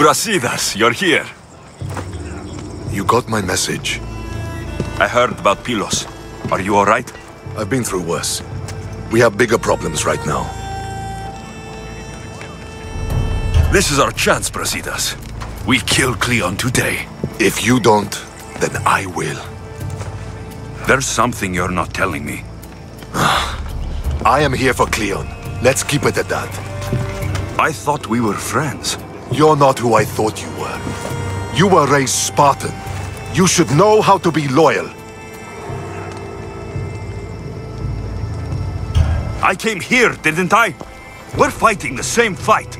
Brasidas, you're here. You got my message. I heard about Pilos. Are you all right? I've been through worse. We have bigger problems right now. This is our chance, Brasidas. We kill Cleon today. If you don't, then I will. There's something you're not telling me. I am here for Cleon. Let's keep it at that. I thought we were friends. You're not who I thought you were. You were raised Spartan. You should know how to be loyal. I came here, didn't I? We're fighting the same fight.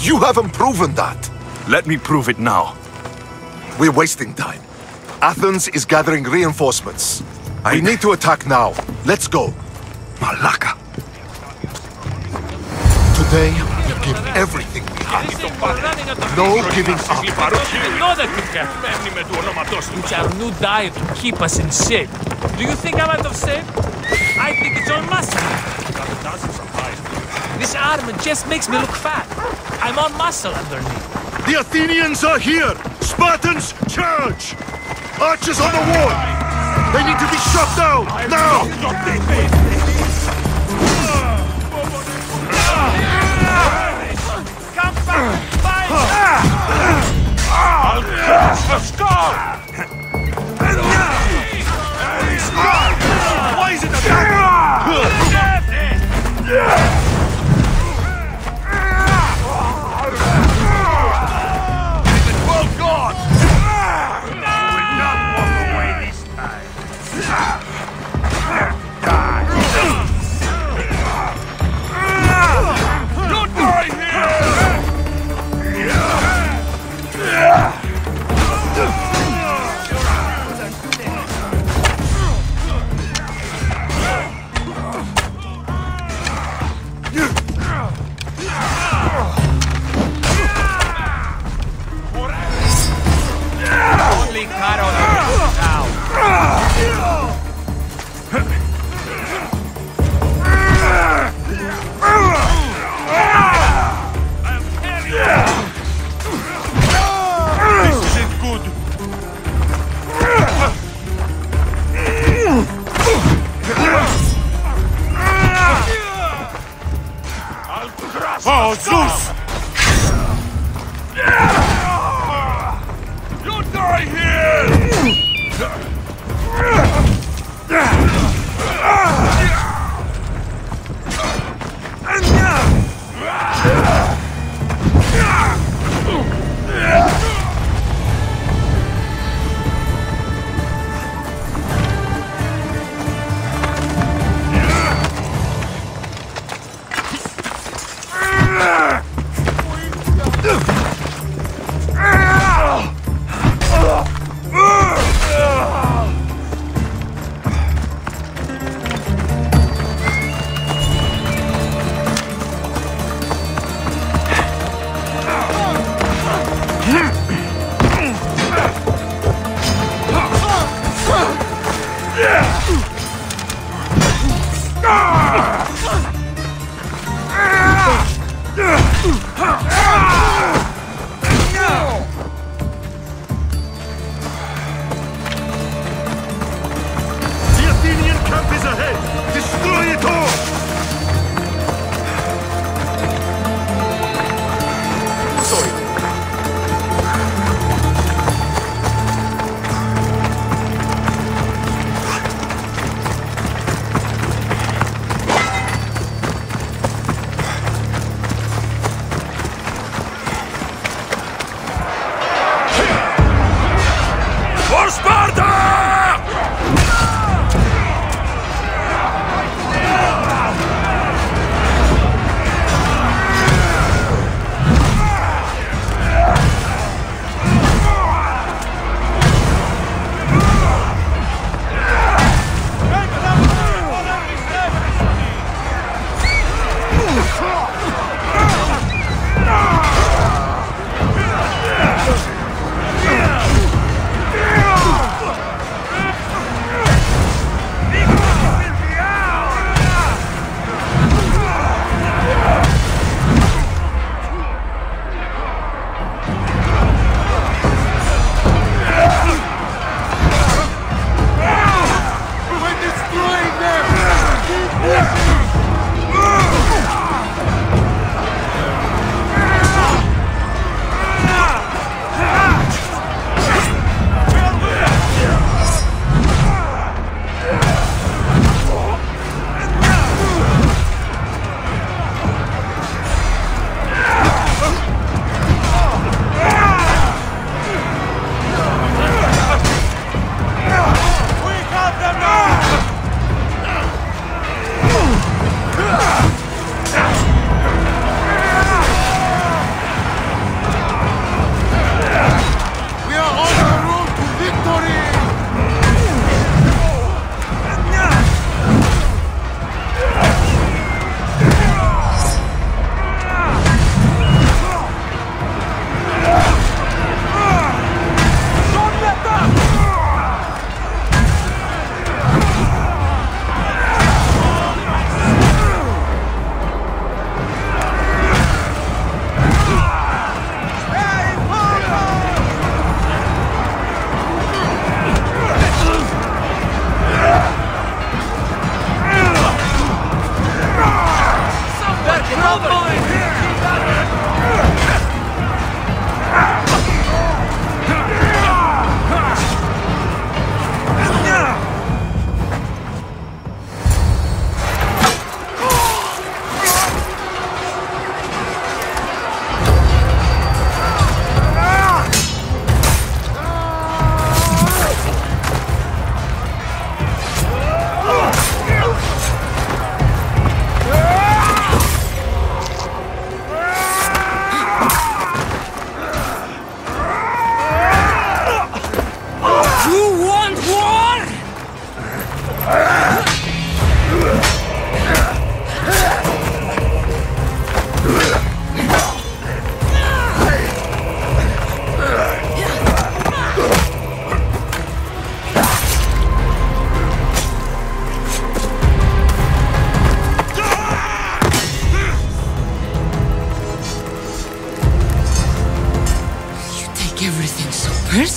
You haven't proven that. Let me prove it now. We're wasting time. Athens is gathering reinforcements. We need to attack now. Let's go. Malaka. Today, we give everything we have. No giving up. You know that we have. Which our new diet will keep us in shape. Do you think I'm out of shape? I think it's all muscle. This armor just makes me look fat. I'm all muscle underneath. The Athenians are here! Spartans, charge! Archers on the wall! They need to be shot down! Now! Come back! Fight! Why is it attacking?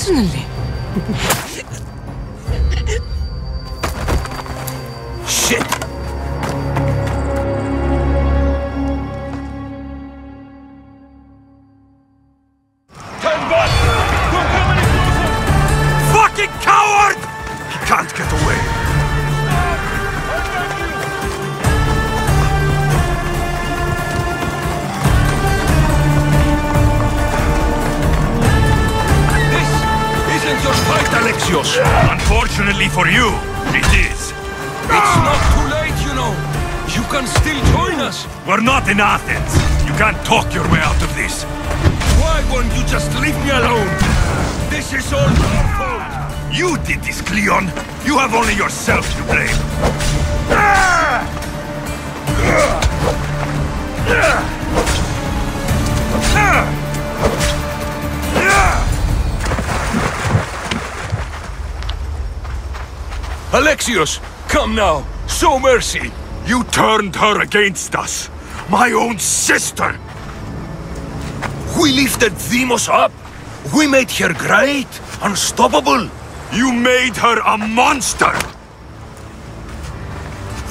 personally. Shit! Alexios, unfortunately for you, it is. It's not too late, you know. You can still join us. We're not in Athens. You can't talk your way out of this. Why won't you just leave me alone? This is all your fault. You did this, Cleon. You have only yourself to blame. Alexios, come now, show mercy! You turned her against us, my own sister! We lifted Deimos up, we made her great, unstoppable! You made her a monster!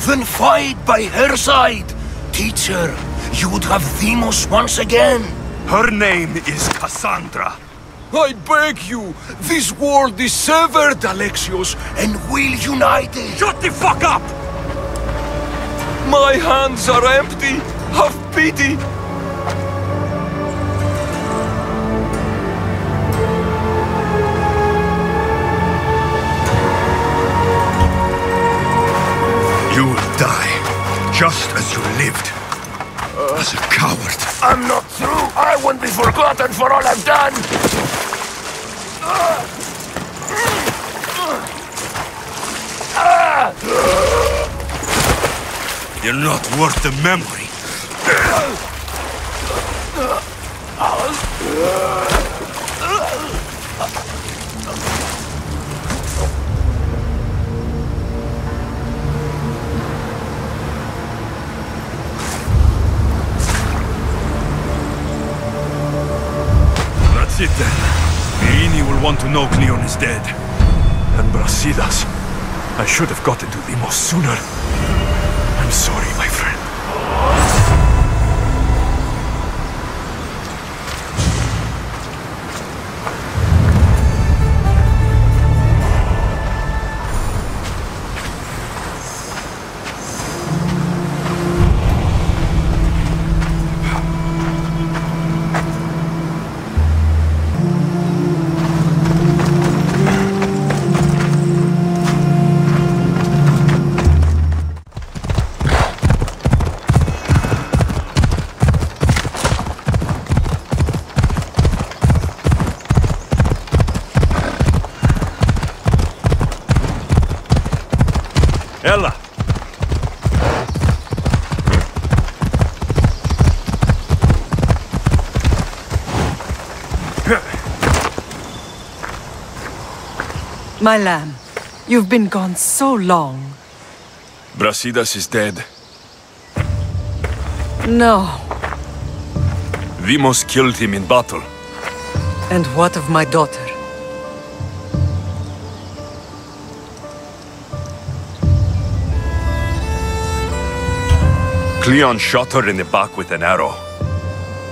Then fight by her side! Teacher, you would have Deimos once again! Her name is Cassandra. I beg you, this world is severed, Alexios, and we'll unite it! Shut the fuck up! My hands are empty! Have pity! You will die, just as you lived, as a coward. I'm not through! I won't be forgotten for all I've done! You're not worth the memory. That's it then. Meini will want to know Cleon is dead. And Brasidas. I should have gotten to Deimos sooner. I'm sorry, my friend. Ella! My lamb, you've been gone so long. Brasidas is dead. No. Vimos killed him in battle. And what of my daughter? Cleon shot her in the back with an arrow.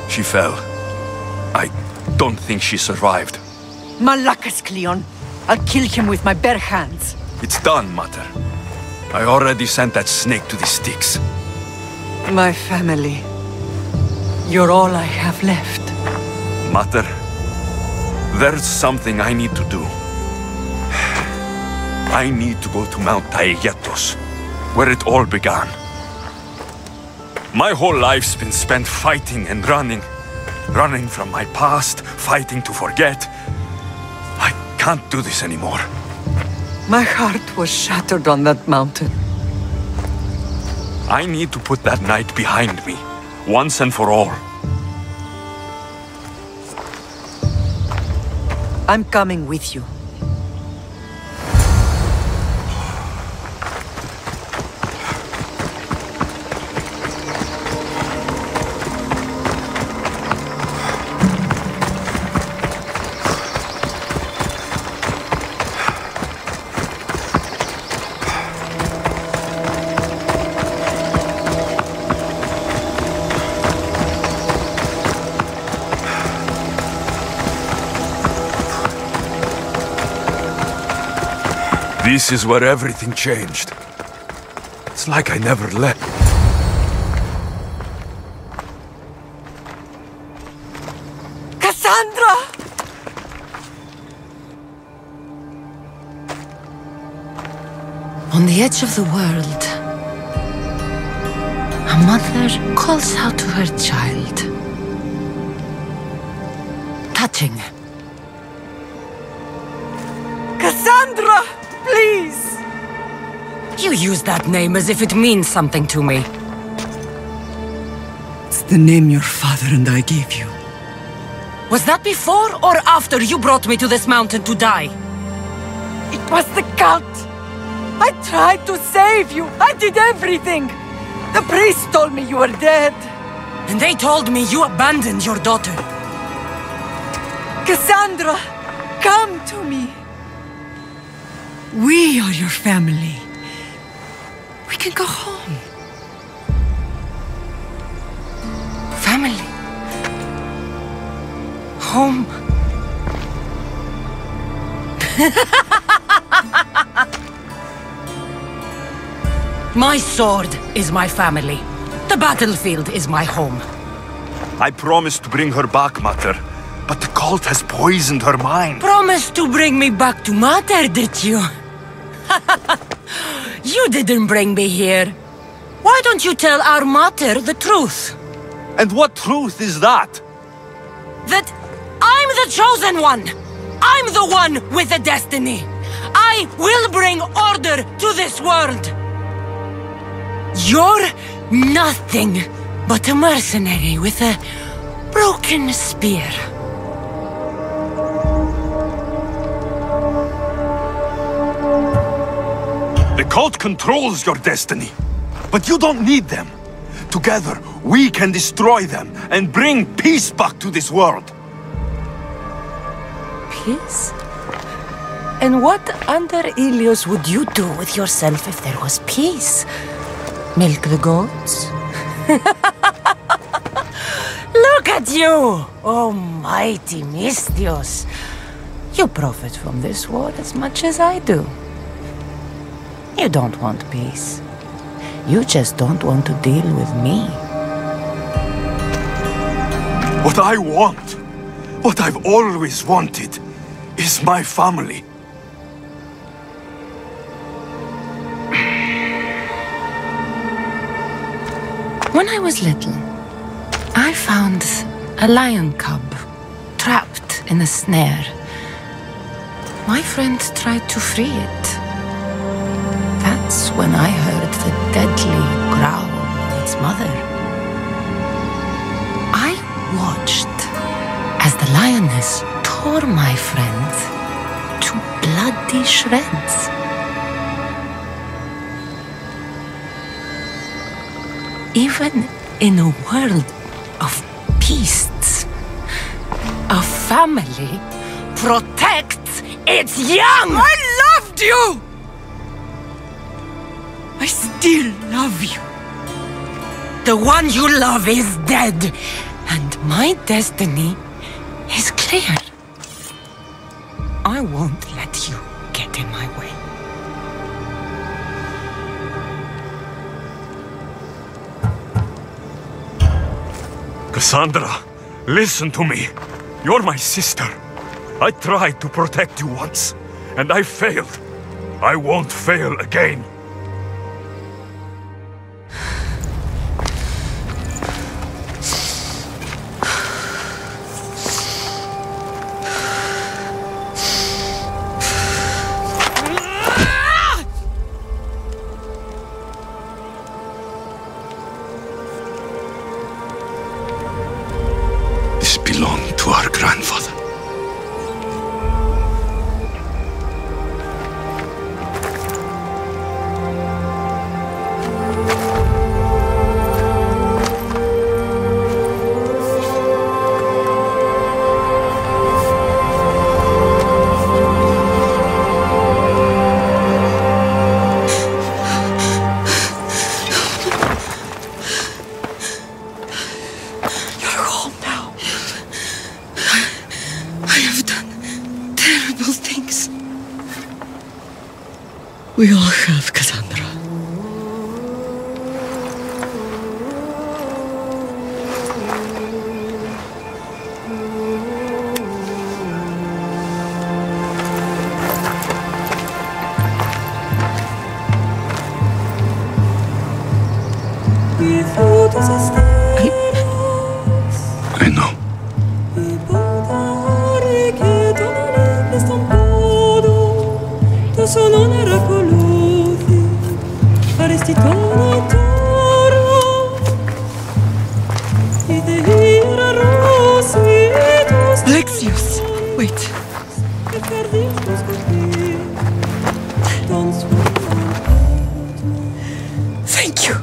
She fell. I don't think she survived. Malakas, Cleon! I'll kill him with my bare hands. It's done, Mater. I already sent that snake to the Styx. My family. You're all I have left. Mater, there's something I need to do. I need to go to Mount Taegetos, where it all began. My whole life's been spent fighting and running. Running from my past, fighting to forget. I can't do this anymore. My heart was shattered on that mountain. I need to put that night behind me, once and for all. I'm coming with you. This is where everything changed. It's like I never left. Cassandra! On the edge of the world, a mother calls out to her child. Touching. Cassandra, please! You use that name as if it means something to me. It's the name your father and I gave you. Was that before or after you brought me to this mountain to die? It was the cult. I tried to save you. I did everything. The priest told me you were dead. And they told me you abandoned your daughter. Cassandra, come to me. We are your family. We can go home. Family. Home. My sword is my family. The battlefield is my home. I promised to bring her back, Mater. But the cult has poisoned her mind. Promised to bring me back to Mater, did you? You didn't bring me here. Why don't you tell our Mater the truth? And what truth is that? That I'm the chosen one. I'm the one with a destiny. I will bring order to this world. You're nothing but a mercenary with a broken spear. The cult controls your destiny, but you don't need them. Together, we can destroy them and bring peace back to this world. Peace? And what under Ilios would you do with yourself if there was peace? Milk the goats? Look at you, almighty Mistios. You profit from this war as much as I do. You don't want peace. You just don't want to deal with me. What I want, what I've always wanted, is my family. When I was little, I found a lion cub trapped in a snare. My friend tried to free it. That's when I heard the deadly growl of its mother. I watched as the lioness tore my friend to bloody shreds. Even in a world of beasts, a family protects its young! I loved you! I still love you. The one you love is dead, and my destiny is clear. I won't let you get in my way. Cassandra, listen to me. You're my sister. I tried to protect you once, and I failed. I won't fail again. We all have, Cassandra. Alexios, wait. Thank you.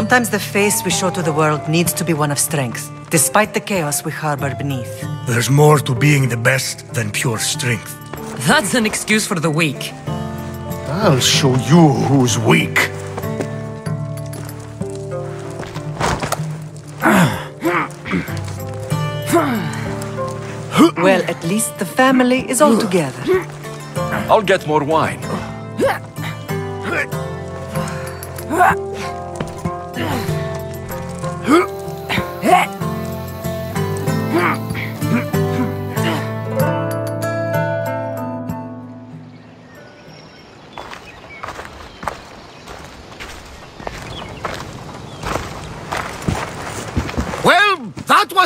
Sometimes the face we show to the world needs to be one of strength, despite the chaos we harbor beneath. There's more to being the best than pure strength. That's an excuse for the weak. I'll show you who's weak. Well, at least the family is all together. I'll get more wine.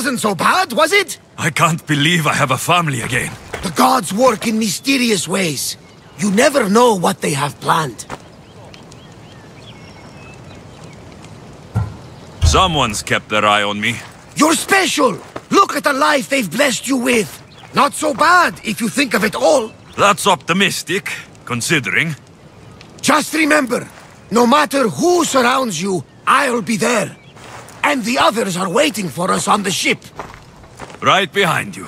Wasn't so bad, was it? I can't believe I have a family again. The gods work in mysterious ways. You never know what they have planned. Someone's kept their eye on me. You're special! Look at the life they've blessed you with. Not so bad, if you think of it all. That's optimistic, considering. Just remember, no matter who surrounds you, I'll be there. And the others are waiting for us on the ship. Right behind you.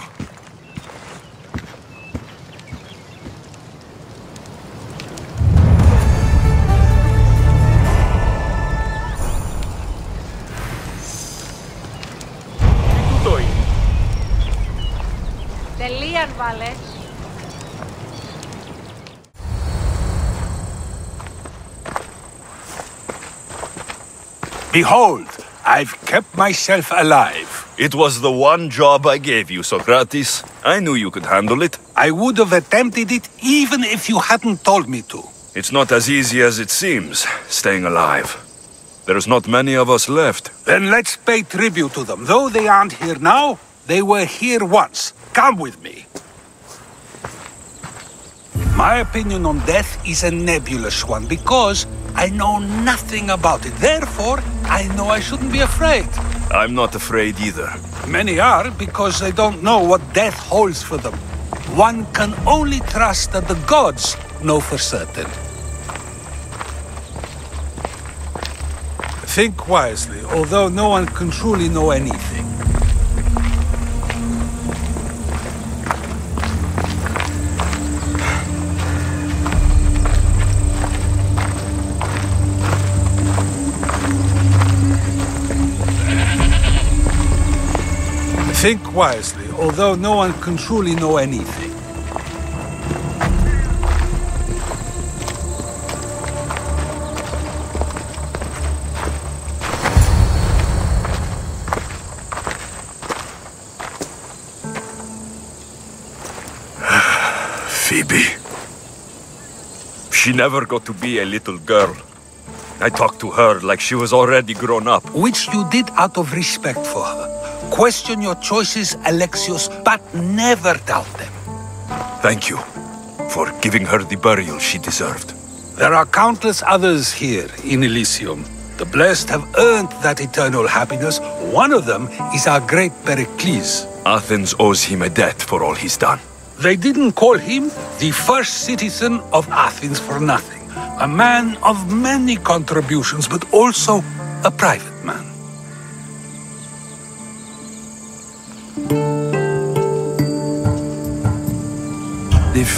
Behold! I've kept myself alive. It was the one job I gave you, Socrates. I knew you could handle it. I would have attempted it even if you hadn't told me to. It's not as easy as it seems, staying alive. There's not many of us left. Then let's pay tribute to them. Though they aren't here now, they were here once. Come with me. My opinion on death is a nebulous one, because I know nothing about it. Therefore, I know I shouldn't be afraid. I'm not afraid either. Many are, because they don't know what death holds for them. One can only trust that the gods know for certain. Think wisely, although no one can truly know anything. Think wisely, although no one can truly know anything. Phoebe. She never got to be a little girl. I talked to her like she was already grown up. Which you did out of respect for her. Question your choices, Alexios, but never doubt them. Thank you for giving her the burial she deserved. There are countless others here in Elysium. The blessed have earned that eternal happiness. One of them is our great Pericles. Athens owes him a debt for all he's done. They didn't call him the first citizen of Athens for nothing. A man of many contributions, but also a private man. If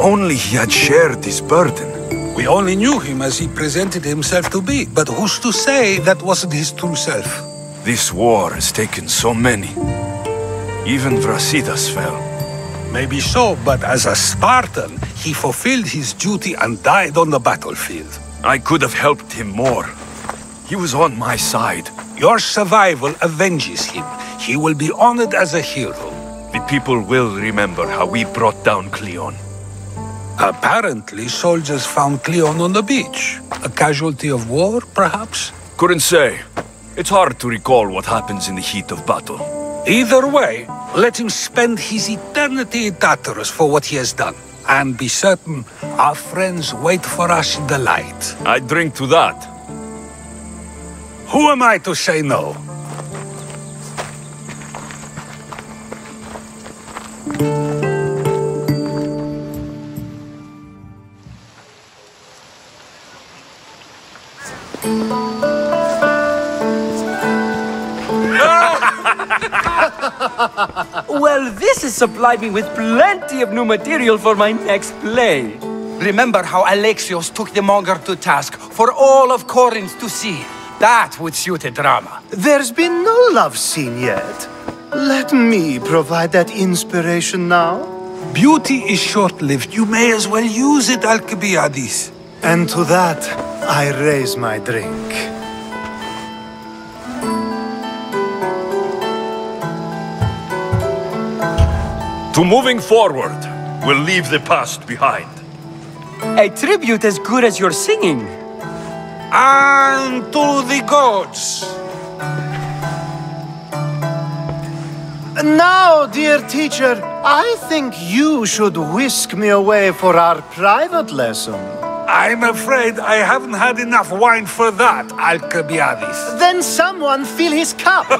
only he had shared his burden. We only knew him as he presented himself to be, but who's to say that wasn't his true self? This war has taken so many. Even Brasidas fell. Maybe so, but as a Spartan, he fulfilled his duty and died on the battlefield. I could have helped him more. He was on my side. Your survival avenges him. He will be honored as a hero. The people will remember how we brought down Cleon. Apparently, soldiers found Cleon on the beach. A casualty of war, perhaps? Couldn't say. It's hard to recall what happens in the heat of battle. Either way, let him spend his eternity in Tartarus for what he has done. And be certain, our friends wait for us in the light. I drink to that. Who am I to say no? Well, this has supplied me with plenty of new material for my next play. Remember how Alexios took the monger to task for all of Corinth to see. That would suit a drama. There's been no love scene yet. Let me provide that inspiration now. Beauty is short-lived. You may as well use it, Alcibiades. And to that, I raise my drink. To moving forward, we'll leave the past behind. A tribute as good as your singing. And to the gods. Now, dear teacher, I think you should whisk me away for our private lesson. I'm afraid I haven't had enough wine for that, Alcibiades. Then someone fill his cup.